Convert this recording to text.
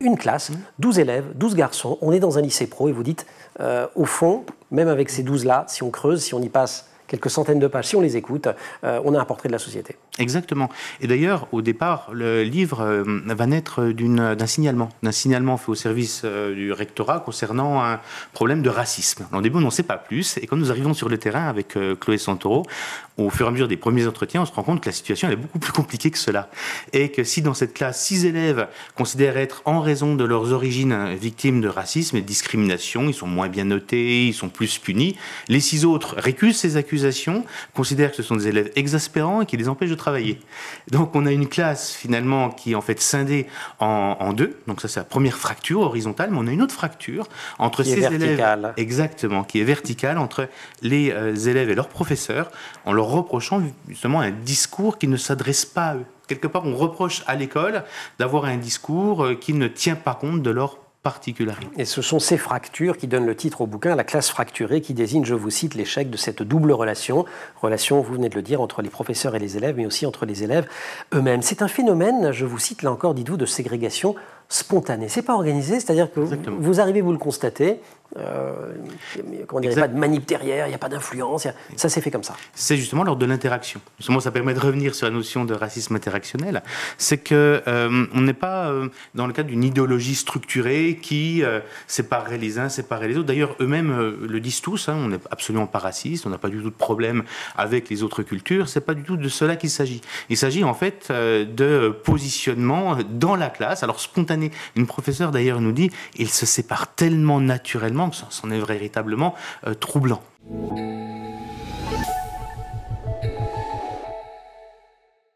une classe, 12 élèves, 12 garçons, on est dans un lycée pro et vous dites, au fond, même avec ces 12-là, si on creuse, si on y passe quelques centaines de pages, si on les écoute, on a un portrait de la société. Exactement. Et d'ailleurs, au départ, le livre va naître d'un signalement fait au service du rectorat concernant un problème de racisme. Alors, au début, on n'en sait pas plus. Et quand nous arrivons sur le terrain avec Chloé Santoro, au fur et à mesure des premiers entretiens, on se rend compte que la situation est beaucoup plus compliquée que cela. Et que si dans cette classe, 6 élèves considèrent être, en raison de leurs origines, victimes de racisme et de discrimination, ils sont moins bien notés, ils sont plus punis, les 6 autres récusent ces accusations, considèrent que ce sont des élèves exaspérants et qui les empêchent de travailler. Donc on a une classe finalement qui est en fait scindée en deux. Donc ça c'est la première fracture horizontale, mais on a une autre fracture entre ces élèves, exactement, qui est verticale entre les élèves et leurs professeurs, en leur reprochant justement un discours qui ne s'adresse pas à eux. Quelque part on reproche à l'école d'avoir un discours qui ne tient pas compte de leur particularité. Et ce sont ces fractures qui donnent le titre au bouquin, La classe fracturée, qui désigne, je vous cite, l'échec de cette double relation, vous venez de le dire, entre les professeurs et les élèves, mais aussi entre les élèves eux-mêmes. C'est un phénomène, je vous cite là encore, dites-vous, de ségrégation spontanée. C'est pas organisé, c'est-à-dire que vous arrivez, vous le constatez, comment dire, il n'y a pas de manip derrière, il n'y a pas d'influence, ça s'est fait comme ça. C'est justement lors de l'interaction. Justement, ça permet de revenir sur la notion de racisme interactionnel. C'est qu'on n'est pas dans le cadre d'une idéologie structurée qui séparerait les uns, séparerait les autres. D'ailleurs, eux-mêmes le disent tous, hein, on n'est absolument pas raciste, on n'a pas du tout de problème avec les autres cultures, c'est pas du tout de cela qu'il s'agit. Il s'agit en fait de positionnement dans la classe, alors spontané. Une professeure d'ailleurs nous dit, ils se séparent tellement naturellement, c'en est véritablement troublant.